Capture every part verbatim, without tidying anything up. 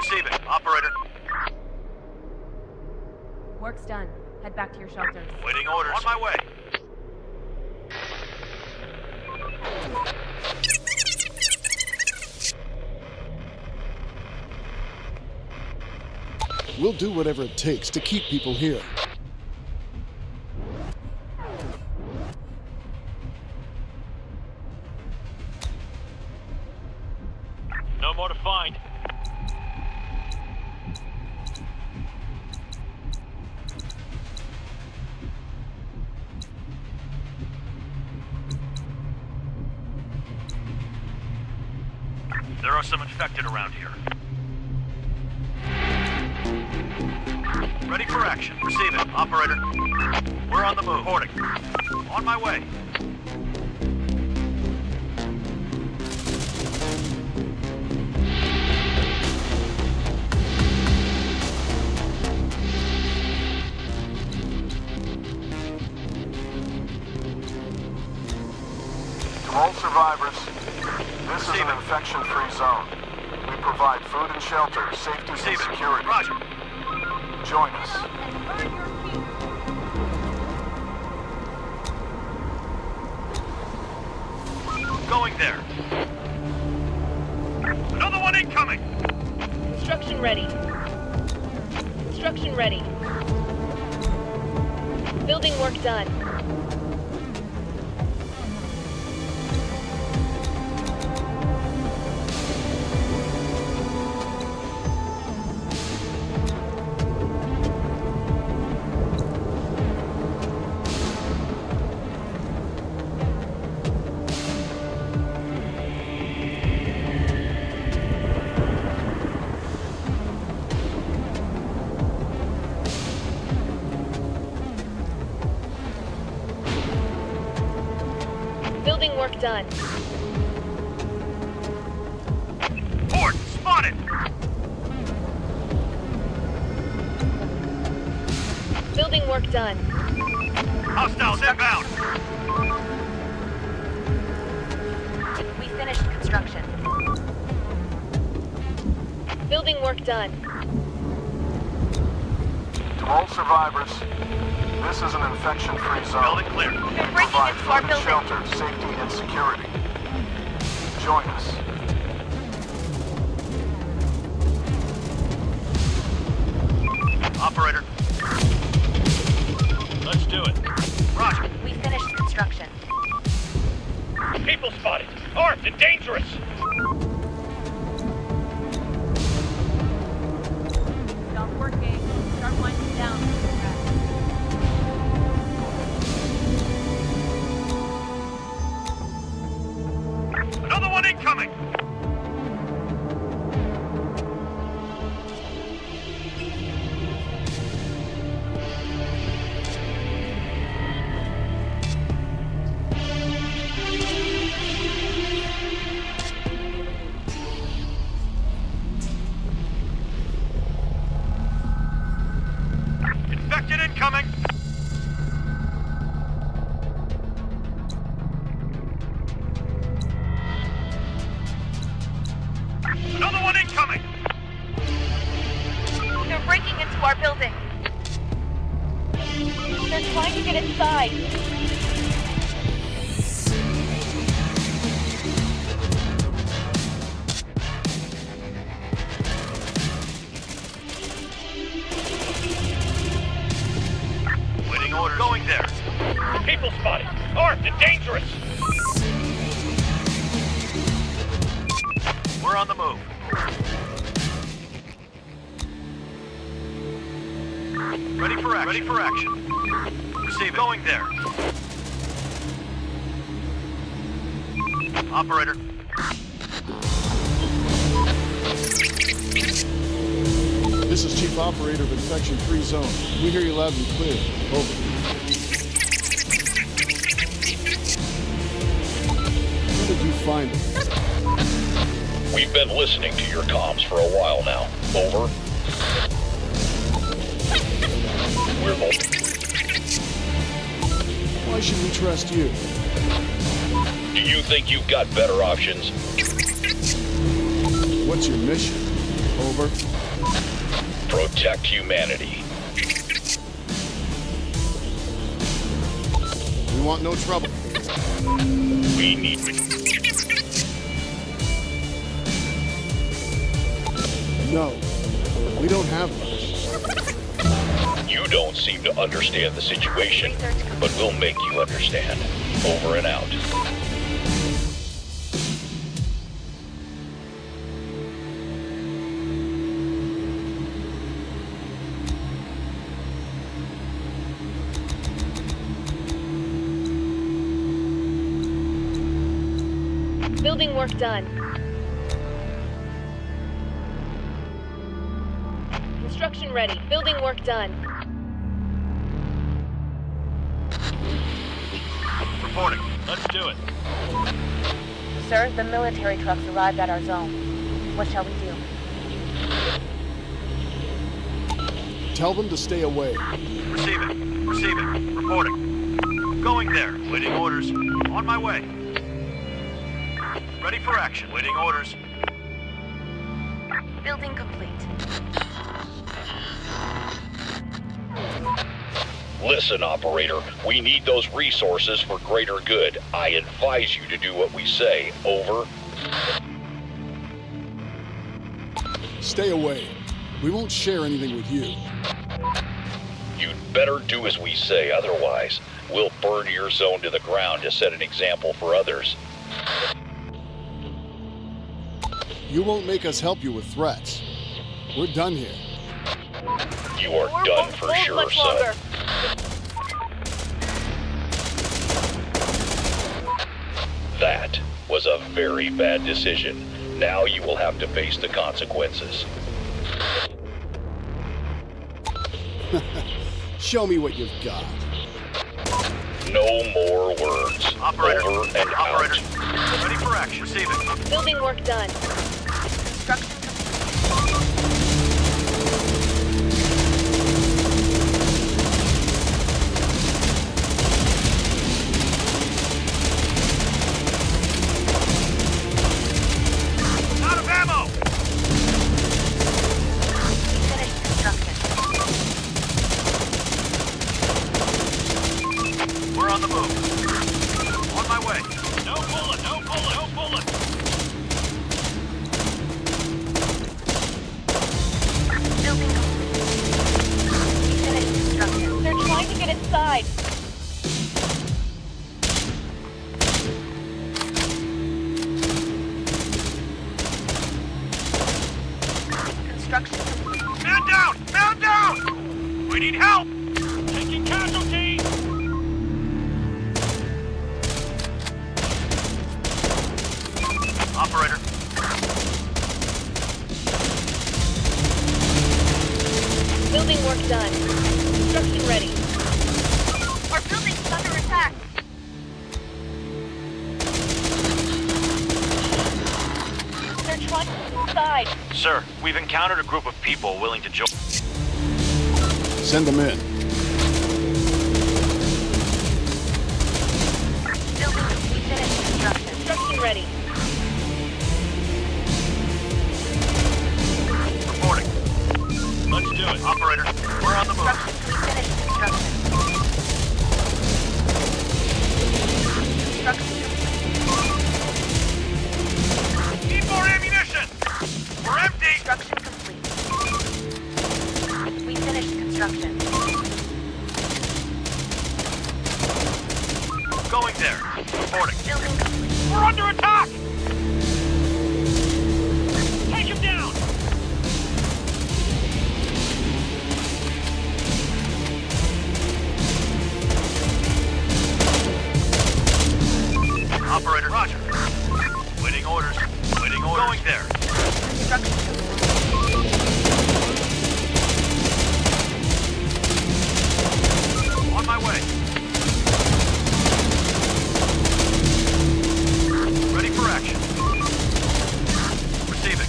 Receive it, operator. Work's done. Head back to your shelters. Waiting orders. On my way. We'll do whatever it takes to keep people here. No more to find. There are some infected around here. Ready for action. Receive it, operator. We're on the move. Boarding. On my way. To all survivors, this is an infection free zone. We provide food and shelter, safety and security. Roger. Join us. Going there. Another one incoming. Construction ready. Construction ready. Building work done. Building work done. Port spotted! Building work done. Hostiles inbound! We finished construction. Building work done. To all survivors, this is an infection-free zone. Building clear. They're breaking into our building. Shelter, safety, and security. Join us. Operator. Let's do it. Roger. We finished construction. People spotted. Armed and dangerous. Stop working. Start winding down. Coming. Infected incoming. Trying to get inside. Waiting order. Going there. People spotted. Armed and dangerous. We're on the move. Ready for action. Ready for action. Receive it. Going there. Operator. This is Chief Operator of Infection Free Zone. We hear you loud and clear. Over. Where did you find it? We've been listening to your comms for a while now. Over. We're both. Why should we trust you? Do you think you've got better options? What's your mission? Over. Protect humanity. We want no trouble. We need... No. We don't have much. You don't seem to understand the situation, but we'll make you understand. Over and out. Building work done. Construction ready. Building work done. Reporting. Let's do it. Sir, the military trucks arrived at our zone. What shall we do? Tell them to stay away. Receive it. Receive it. Reporting. Going there. Waiting orders. On my way. Ready for action. Waiting orders. Building complete. Listen, operator. We need those resources for greater good. I advise you to do what we say. Over. Stay away. We won't share anything with you. You'd better do as we say, otherwise. We'll burn your zone to the ground to set an example for others. You won't make us help you with threats. We're done here. You are We're done for sure, son. That was a very bad decision. Now you will have to face the consequences. Show me what you've got. No more words. Operator. Over and Operator. Out. Ready for action. Receive it. Building work done. Sir, we've encountered a group of people willing to join. Send them in. Building construction. Construction ready. Reporting. Let's do it. Operator, we're on the move. Construction construction. Construction. Need more ammunition! We're empty! Construction complete. We finished construction. Going there. Reporting. Building complete. We're under attack! Take him down! Operator, Roger. Waiting orders. Waiting orders. Going there. Construction. On my way. Ready for action. Receiving.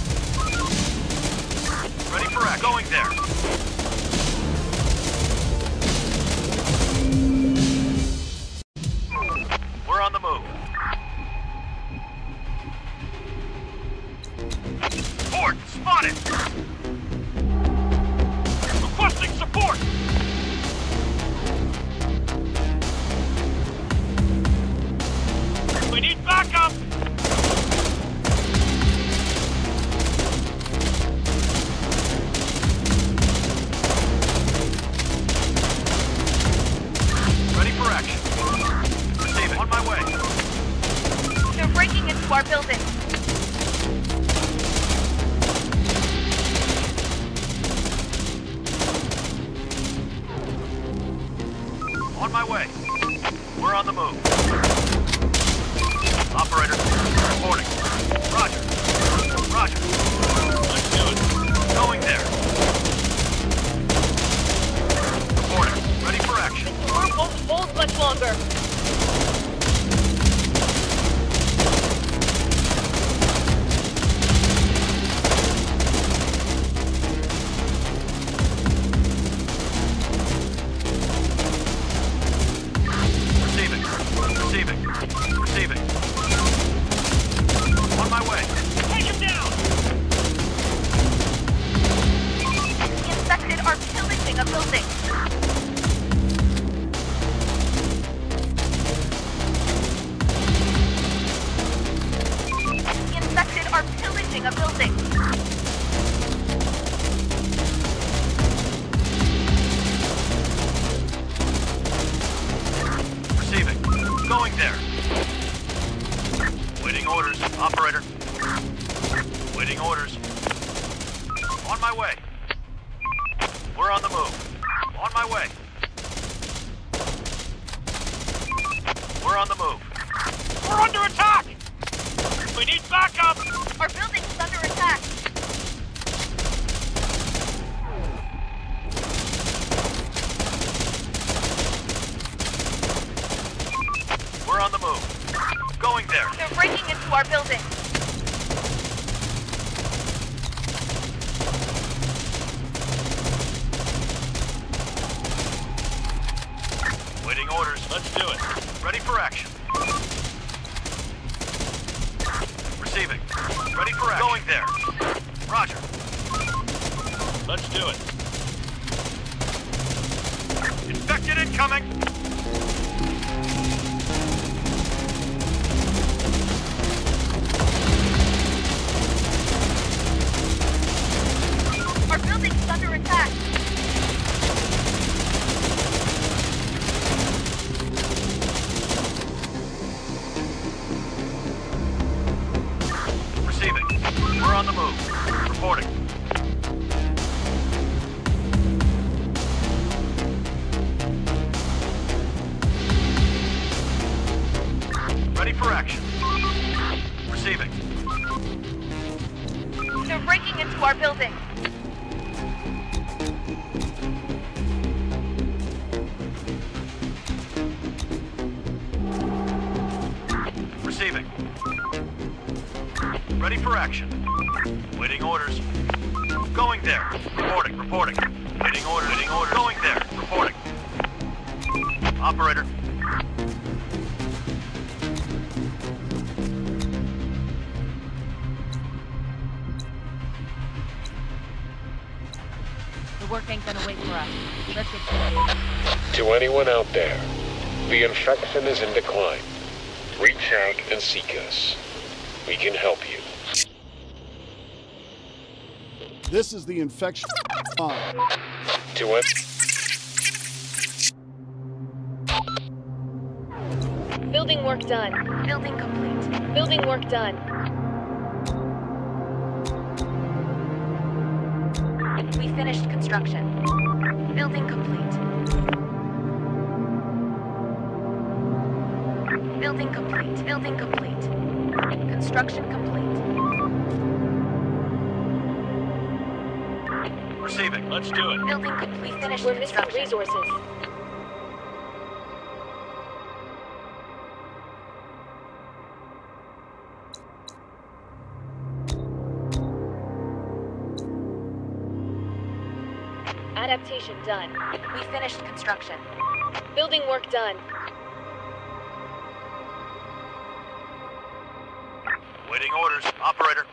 Ready for action. Going there. We're on the move. Support spotted! Requesting support! We need backup! Ready for action. Dave, on my way. They're breaking into our building. On my way. We're on the move. Operator, reporting. Roger. Roger. Let's do it. Going there. Reporting. Ready for action. The war won't hold much longer. To anyone out there, the infection is in decline. Reach out and seek us. We can help you. This is the infection. To it. Building work done. Building complete. Building work done. We finished construction. Building complete. Building complete. Building complete. Construction complete. Receiving. Let's do it. Building complete. Finished. We're missing resources. Adaptation done. We finished construction. Building work done. Orders, operator.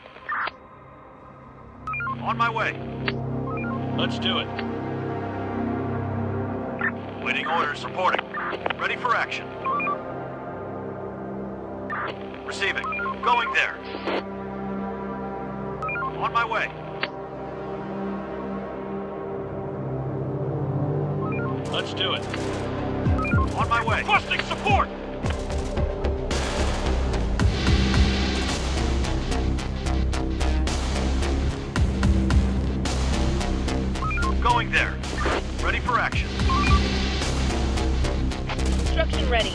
On my way. Let's do it. Waiting orders, reporting. Ready for action. Receiving. Going there. On my way. Let's do it. On my way. Requesting support! Going there. Ready for action. Construction ready.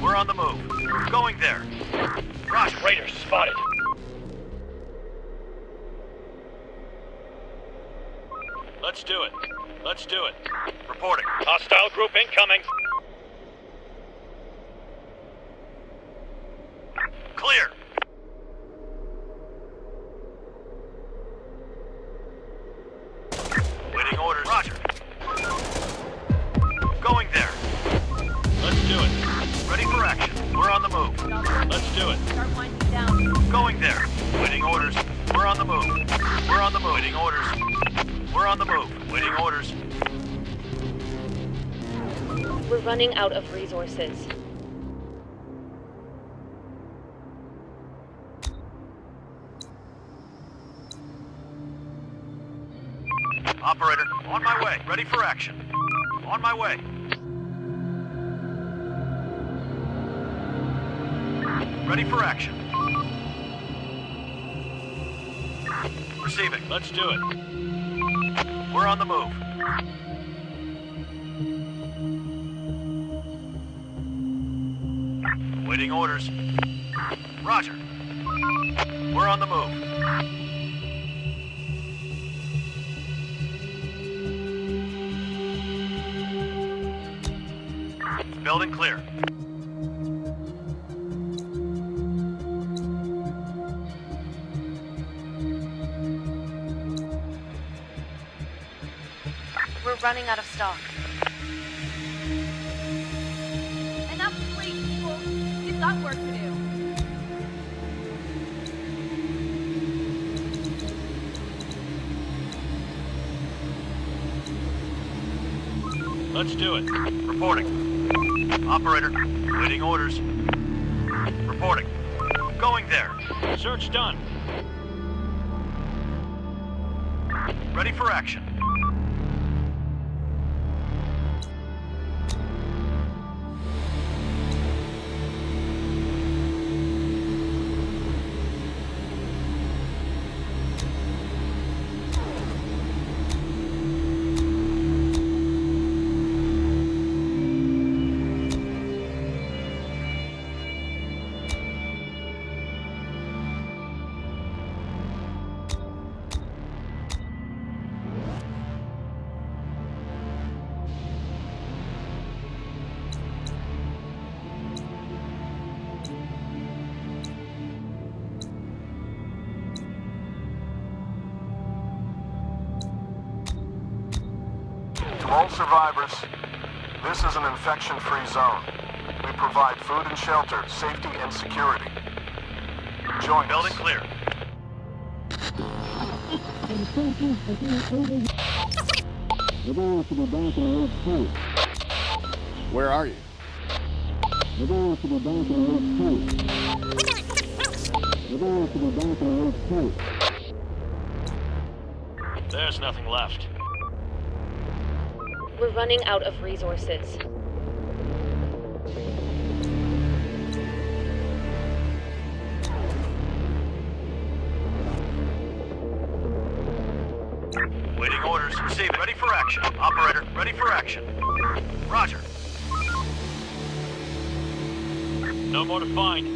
We're on the move. Going there. Roger. Raider spotted. Let's do it. Let's do it. Reporting. Hostile group incoming. Clear. Waiting orders. Roger. Going there. Let's do it. Ready for action. We're on the move. Let's do it. Start winding down. Going there. Waiting orders. We're on the move. We're on the move. Waiting orders. We're on the move. Waiting orders. We're running out of resources. Operator, on my way. Ready for action. On my way. Ready for action. Receiving. Let's do it. We're on the move. Waiting orders. Roger. We're on the move. Building clear. Running out of stock. Enough sleep, people. We've got work to do. Let's do it. Reporting. Operator, waiting orders. Reporting. Going there. Search done. Ready for action. All survivors, this is an infection-free zone. We provide food and shelter, safety and security. Join us. Building clear. Where are you? There's nothing left. We're running out of resources. Waiting orders, received. Ready for action. Operator, ready for action. Roger. No more to find.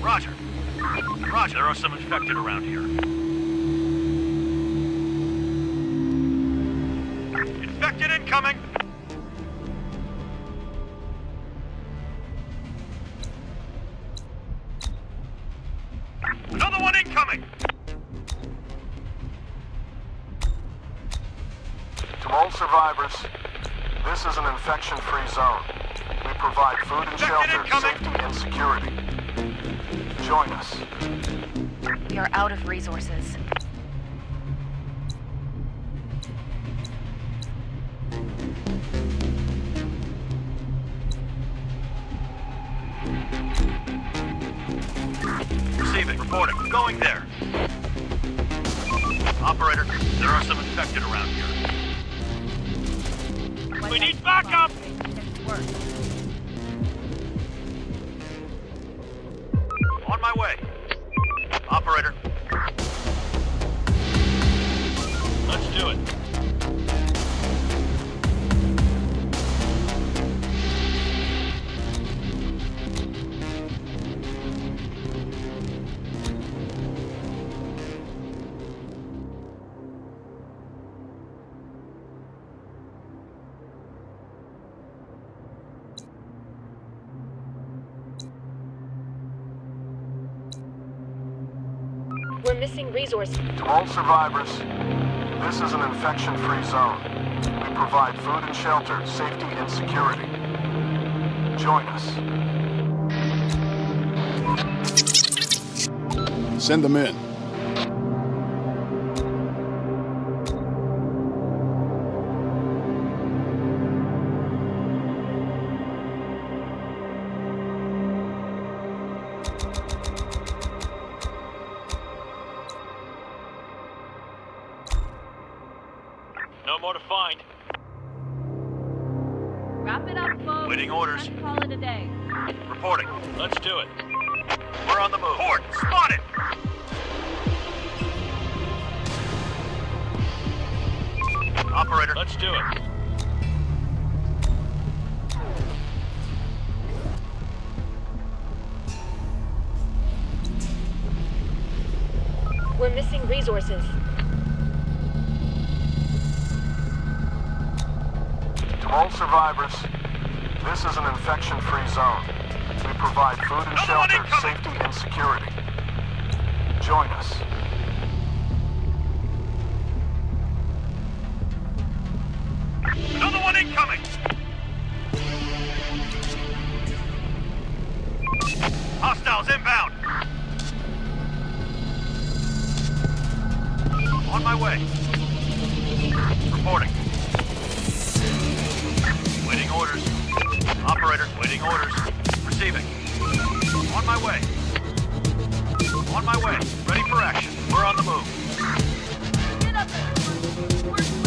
Roger. Roger. There are some infected around here. Infected incoming! Another one incoming! To all survivors, this is an infection-free zone. We provide food and shelter, safety and security. Join us. We are out of resources. Receiving, reporting, going there. Operator, there are some infected around here. We need backup! On my way. Operator. Let's do it. We're missing resources. To all survivors, this is an infection-free zone. We provide food and shelter, safety and security. Join us. Send them in. No more to find. Wrap it up, folks. Waiting orders. Let's call it a day. Reporting. Let's do it. We're on the move. Horde spotted! Operator, let's do it. We're missing resources. All survivors, this is an infection-free zone. We provide food and shelter, safety and security. Join us. Another one incoming! Hostiles inbound! On my way. Reporting. Waiting orders. Operator, waiting orders. Receiving. On my way. On my way. Ready for action. We're on the move. Get up there. We're waiting.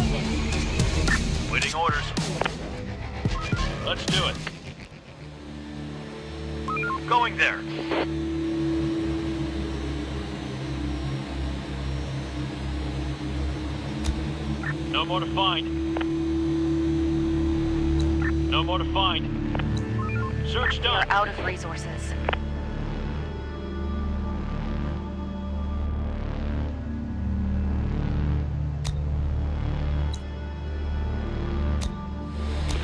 Waiting orders. Let's do it. Going there. No more to find. No more to find. Search done. We're out of resources.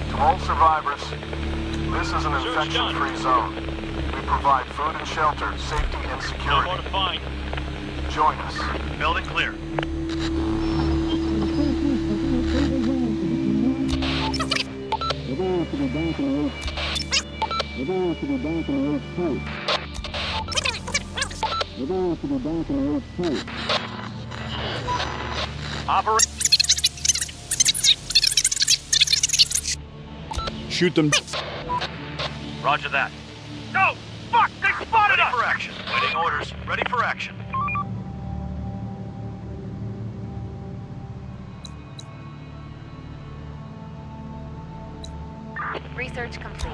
To all survivors, this is an infection-free zone. We provide food and shelter, safety and security. No more to find. Join us. Building clear. We're going to be back in the world too. We're going to be back in the world too. Operate. Shoot them. Roger that. No! Fuck! They spotted us! Ready for action. Waiting orders. Ready for action. Research complete.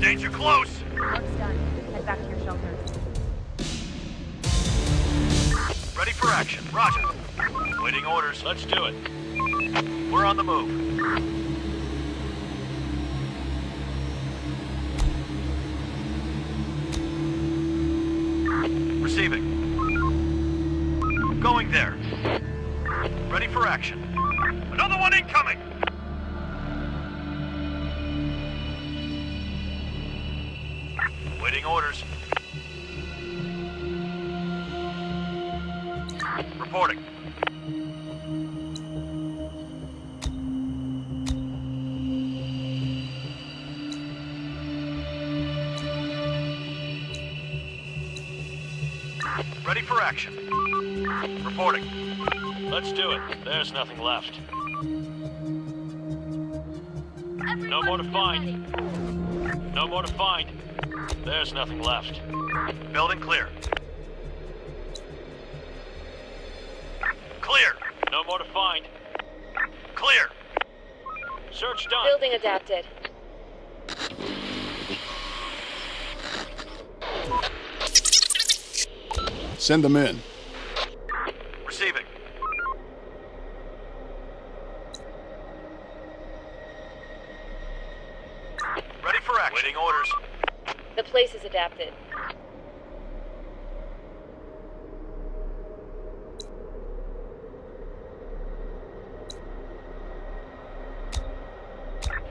Danger close! Work's done. Head back to your shelter. Ready for action. Roger. Waiting orders. Let's do it. We're on the move. Receiving. Going there. Ready for action. Another one incoming! Waiting orders. Reporting. Ready for action. Reporting. Let's do it. There's nothing left. Everyone no more to find. No more to find. There's nothing left. Building clear. Clear. No more to find. Clear. Search done. Building adapted. Send them in. Receiving. Ready for action. Waiting orders. The place is adapted.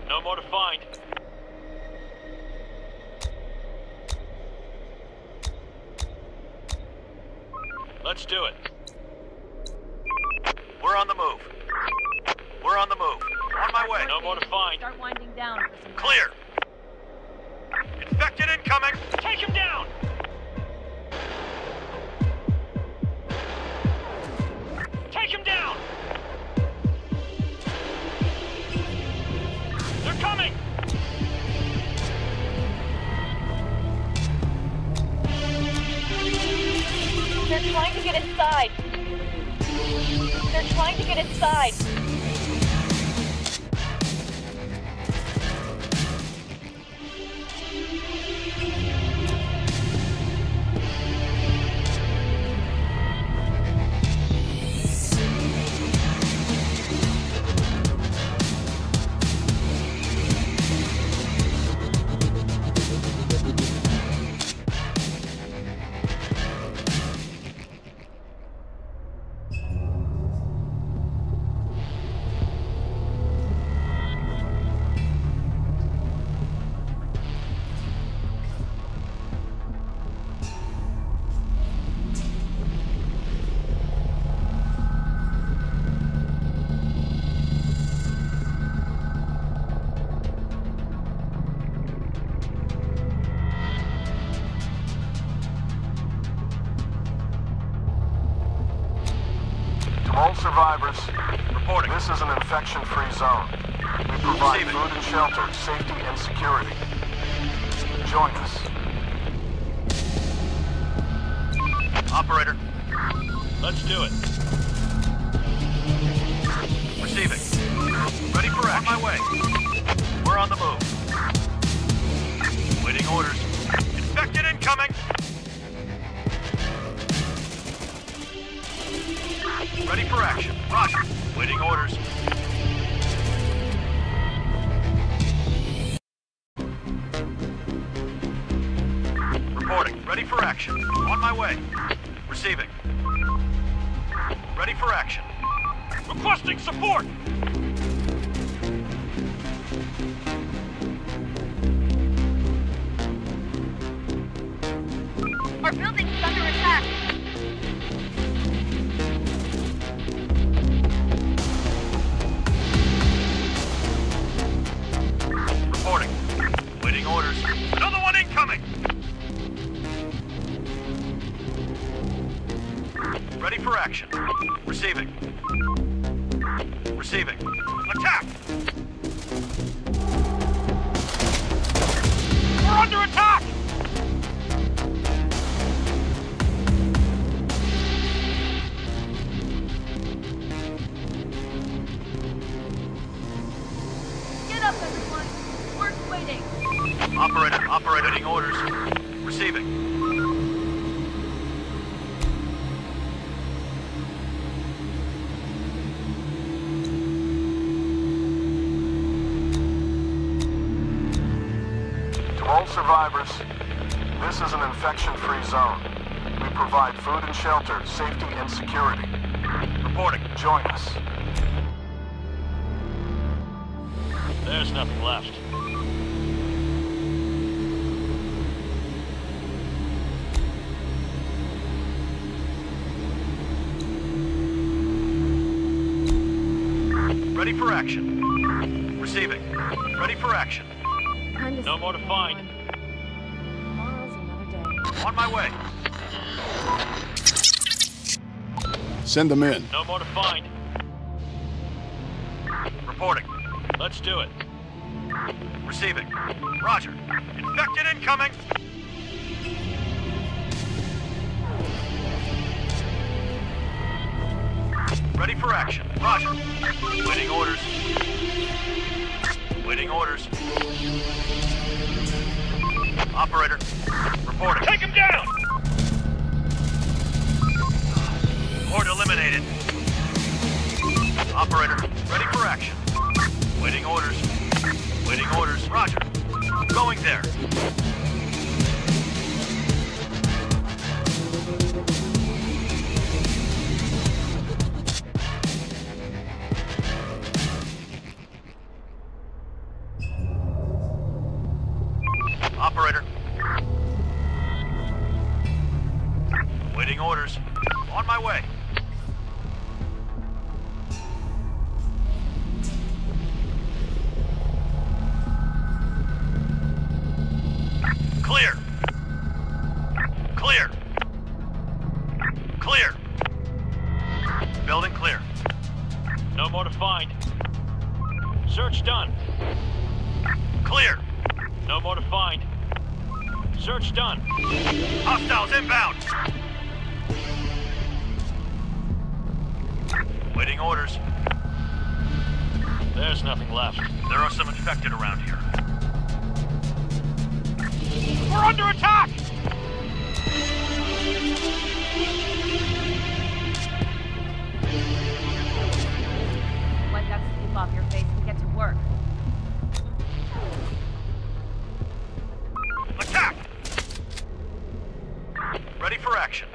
No more to find. Let's do it. We're on the move. We're on the move. On my way. No more to find. Start winding down. Clear. Infected incoming. Take him down. Take him down. They're coming. They're trying to get inside. They're trying to get inside. Survivors, reporting. This is an infection free zone. We provide food and shelter, safety and security. Join us. Operator. Let's do it. Receiving. Ready for action. On my way. We're on the move. Waiting orders. Infected incoming. Ready for action. Roger. Waiting orders. Reporting. Ready for action. On my way. Receiving. Ready for action. Requesting support! Our building is under attack. Orders. Another one incoming! Ready for action. Receiving. Receiving. Attack! We're under attack! Get up, everyone! We're waiting! Operator, operating orders. Receiving. To all survivors, this is an infection-free zone. We provide food and shelter, safety and security. Reporting. Join us. There's nothing left. Ready for action. Receiving. Ready for action. No more to find. Tomorrow's another day. On my way. Send them in. No more to find. Reporting. Let's do it. Receiving. Roger. Infected incoming. Ready for action. Roger. Waiting orders. Waiting orders. Operator. Reporting. Take him down! Horde eliminated. Operator. Ready for action. Waiting orders. Waiting orders. Roger. Going there. Operator. Waiting orders. On my way. Clear. Clear. Clear. Building clear. No more to find. Search done. Clear. No more to find. Search done. Hostiles inbound. Waiting orders. There's nothing left. There are some infected around here. We're under attack! Wipe that sleep off your face and get to work. Attack! Ready for action.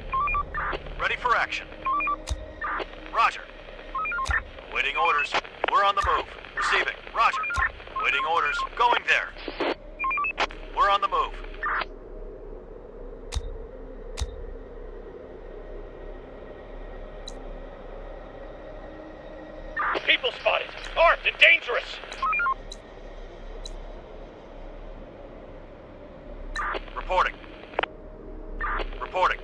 Ready for action. Roger. Waiting orders. We're on the move. Receiving. Roger. Waiting orders. Going there. We're on the move. People spotted. Armed and dangerous. Reporting. Reporting.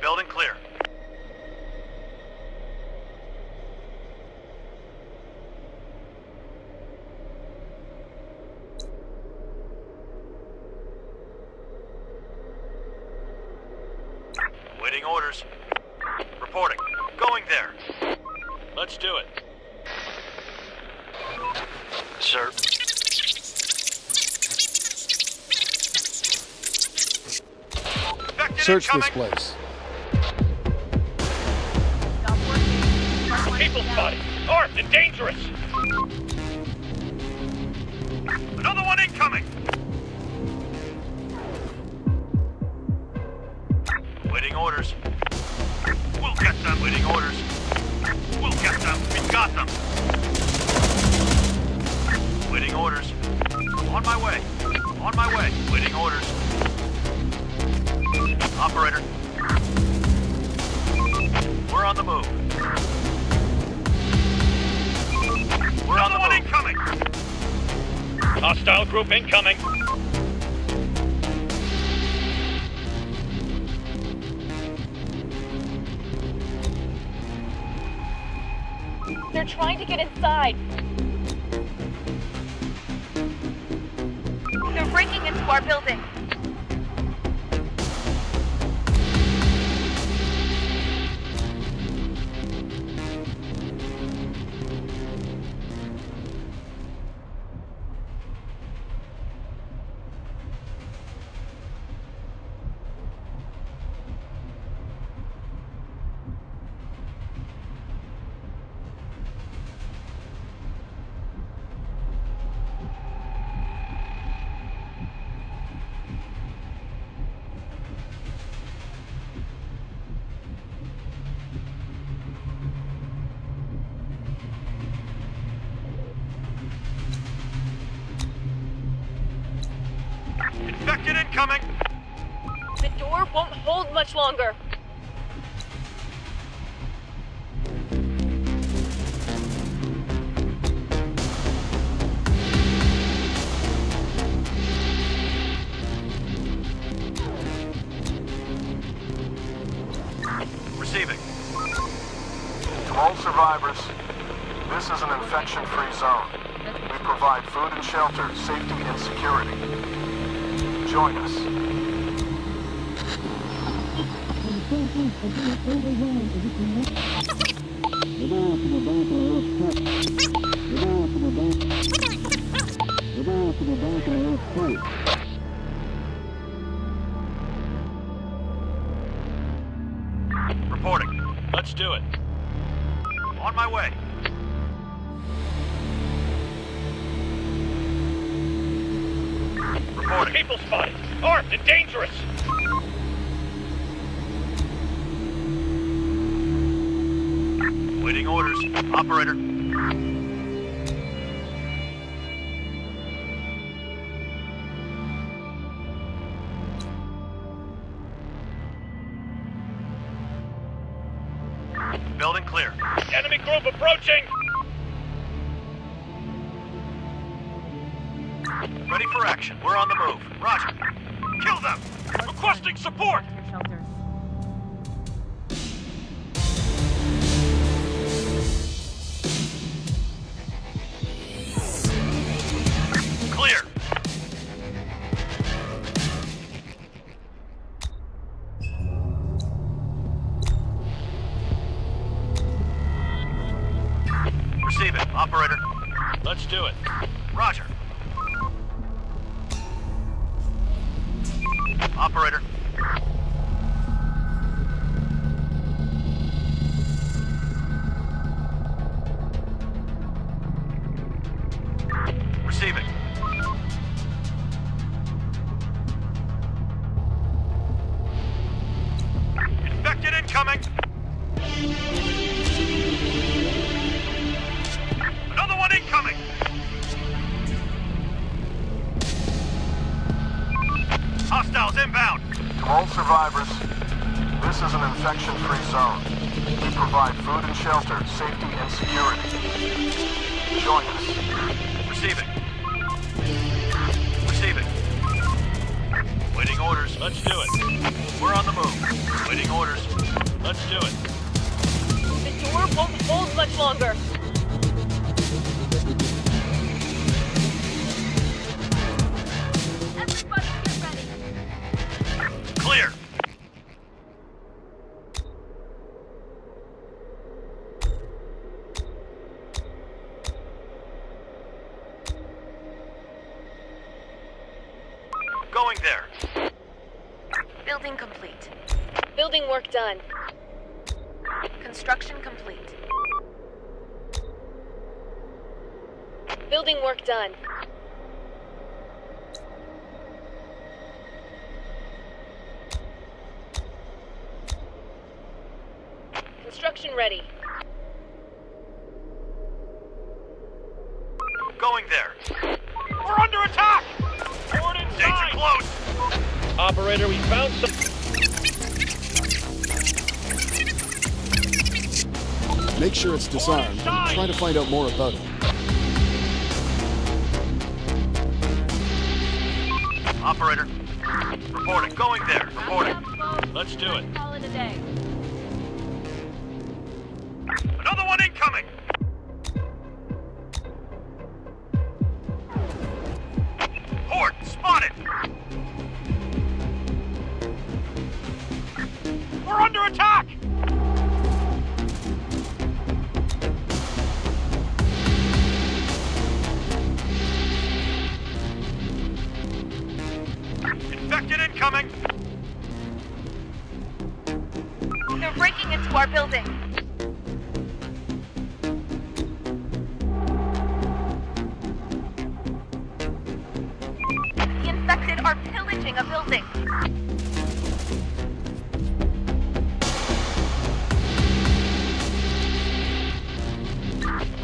Building clear. Waiting orders. Reporting. Going there. Let's do it. Sir. Search this place. People spotted. Armed and dangerous. Another one incoming. Waiting orders. We'll get them. Waiting orders. We'll get them. We got them. Waiting orders. On my way. On my way. Waiting orders. Operator. We're on the move. We're on the move. Incoming. Hostile group incoming. They're trying to get inside. They're breaking into our building. Infected incoming! The door won't hold much longer. Receiving. To all survivors, this is an infection-free zone. We provide food and shelter, safety and security. Join us. Reporting. Let's do it. On my way. Reporting. People spotted. Armed and dangerous. Waiting orders. Operator. Building clear. Enemy group approaching! Ready for action. We're on the move. Roger. Kill them! Requesting support! Clear! Operator. Let's do it. Roger. Operator. Receiving. Infected incoming. Incoming! Hostiles inbound! To all survivors, this is an infection-free zone. We provide food and shelter, safety and security. Join us. Receiving. Receiving. Waiting orders. Let's do it. We're on the move. Waiting orders. Let's do it. The door won't hold much longer. Clear. Going there. Building complete. Building work done. Construction complete. Building work done. Construction ready. Going there. We're under attack! Board inside! Danger close! Operator, we found some... Make sure it's disarmed and try to find out more about it. Operator. Reporting. Going there. Reporting. Let's do it. Call it a day. Another one incoming! Horde spotted! We're under attack! Infected incoming! They're breaking into our building. Are pillaging a building.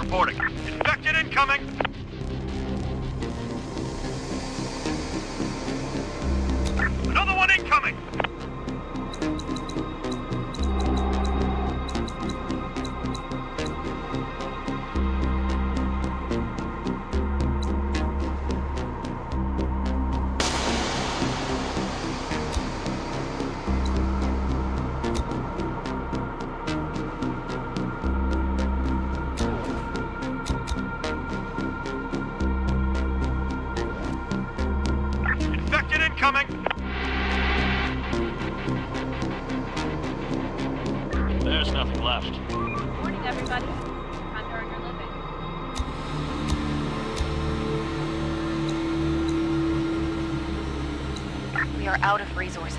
Reporting. Infected incoming. Another one incoming. We are out of resources.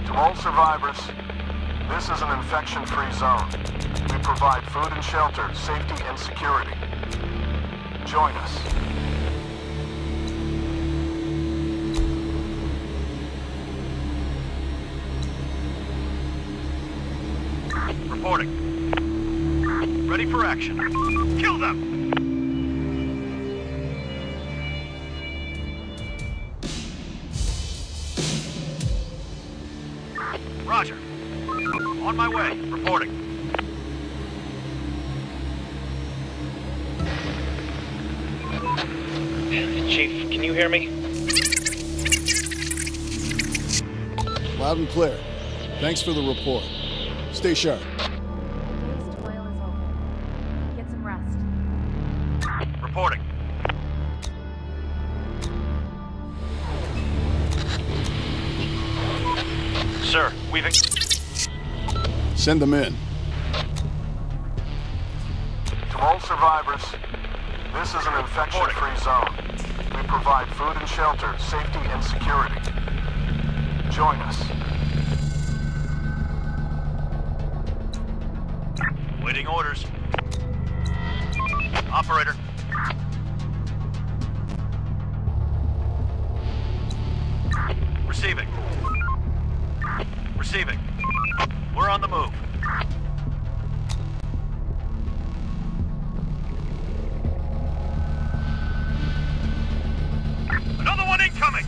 To all survivors, this is an infection-free zone. We provide food and shelter, safety and security. Join us. Reporting. Ready for action. Kill them! Roger. On my way. Reporting. Chief, can you hear me? Loud and clear. Thanks for the report. Stay sharp. Reporting. Sir, we've... Send them in. To all survivors, this is an infection-free zone. We provide food and shelter, safety and security. Join us. Waiting orders. Operator. Receiving. Receiving. We're on the move. Another one incoming!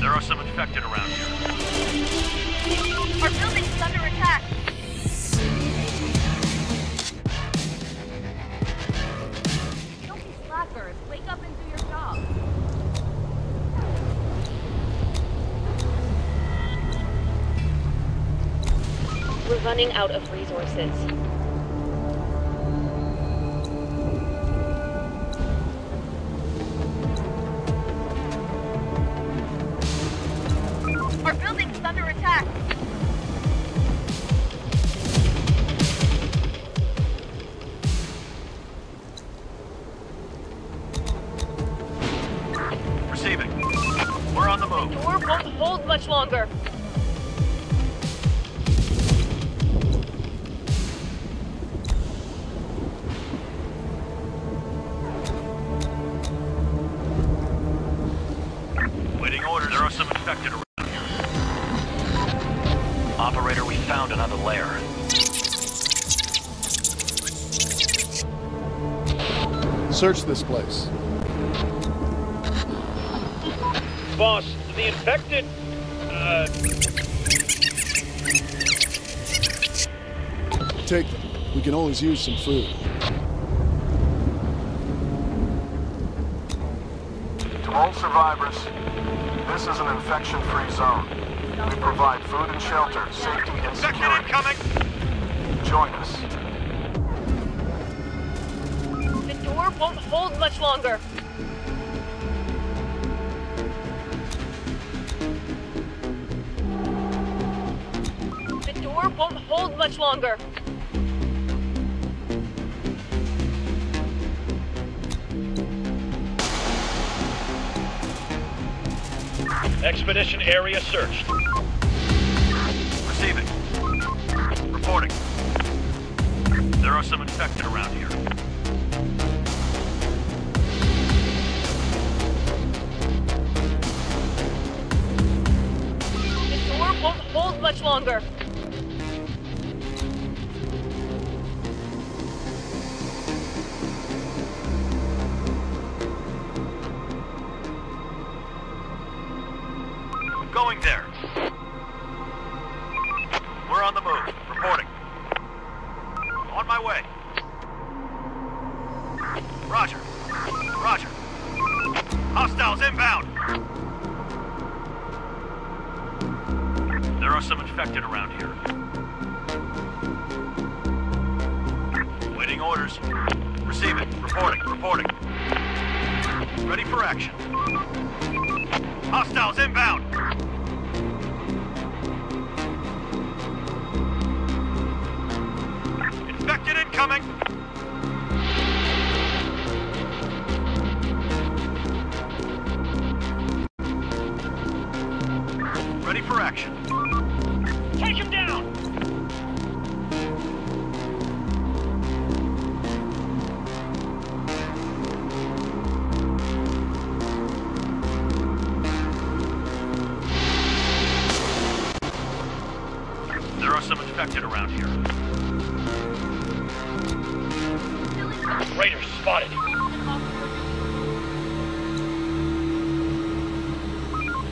There are some infected around here. Our building is under attack. Don't be slackers. Wake up and do your job. We're running out of resources. Our building's under attack. Receiving. We're on the move. The door won't hold much longer. Around here. Operator, we found another lair. Search this place. Boss, the infected... Uh... Take them. We can always use some food. To all survivors, this is an infection-free zone. We provide food and shelter, safety and security. Incoming! Join us. The door won't hold much longer. The door won't hold much longer. Expedition area searched. Receiving. Reporting. There are some infected around here. The door won't hold much longer. Going there. We're on the move. Reporting. On my way. Roger. Roger. Hostiles inbound. There are some infected around here. Waiting orders. Receiving. Reporting. Reporting. Ready for action. Hostiles inbound. Target incoming. Ready for action. Take him down. There are some infected around here. Raiders spotted.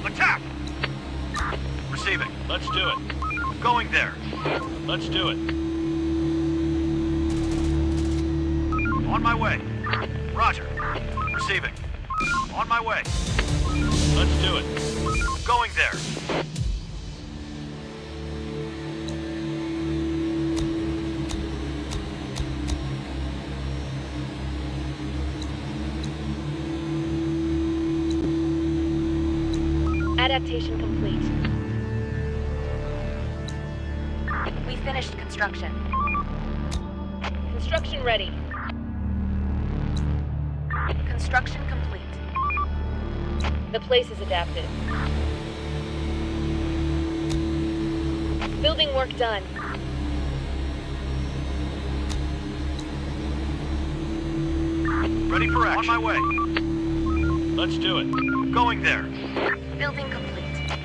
Attack! Receiving. Let's do it. Going there. Let's do it. On my way. Roger. Receiving. On my way. Let's do it. Going there. Adaptation complete. We finished construction. Construction ready. Construction complete. The place is adapted. Building work done. Ready for action. On my way. Let's do it. Going there. Building complete.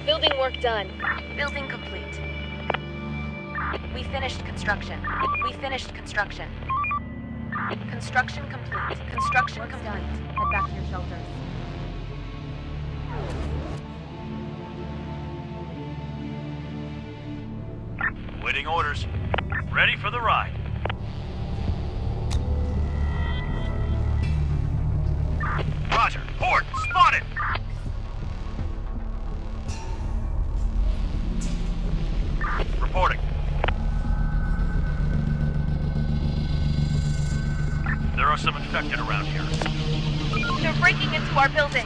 Building work done. Building complete. We finished construction. We finished construction. Construction complete. Construction Work's complete. Done. Head back to your shelters. Waiting orders. Ready for the ride. Roger. Horde spotted! Reporting. There are some infected around here. They're breaking into our building.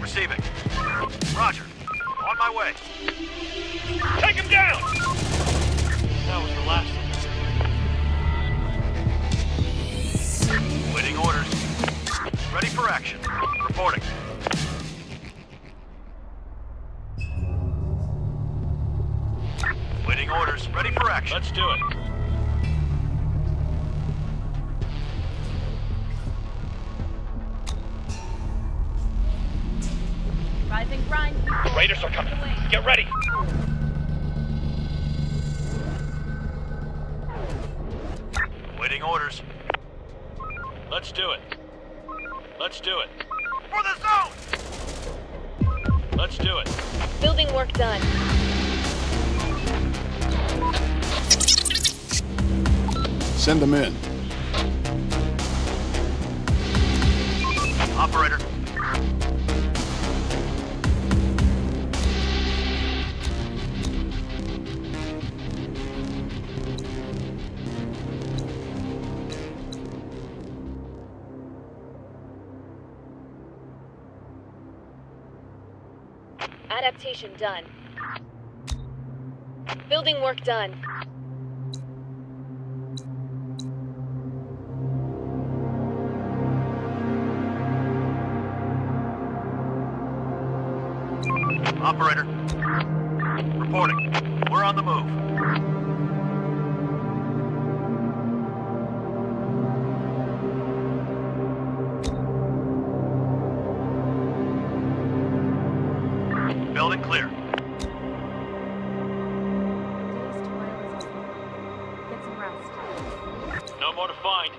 Receiving. Roger. On my way. Take him down! That was the last one. Waiting orders. Ready for action. Reporting. Waiting orders. Ready for action. Let's do it. Rising grind. Raiders are coming. Get ready. Waiting orders. Let's do it. Let's do it. For the zone! Let's do it. Building work done. Send them in. Operator. Adaptation done. Building work done. Operator. Reporting. We're on the move. Building clear. No more to find.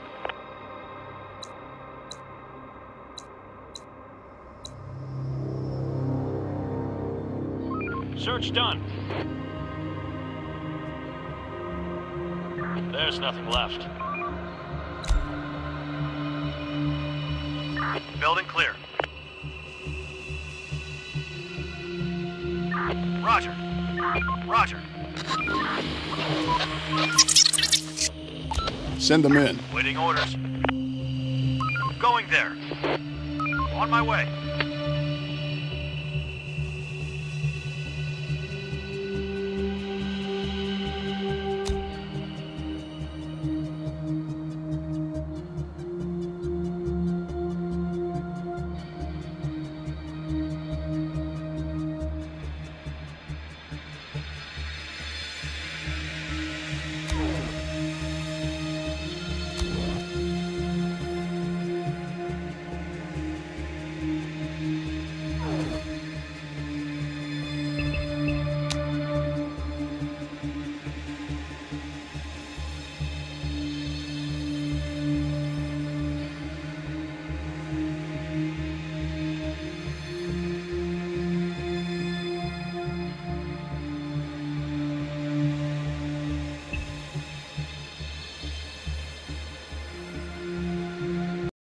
Search done. There's nothing left. Building clear. Roger. Roger. Send them in. Waiting orders. Going there. On my way.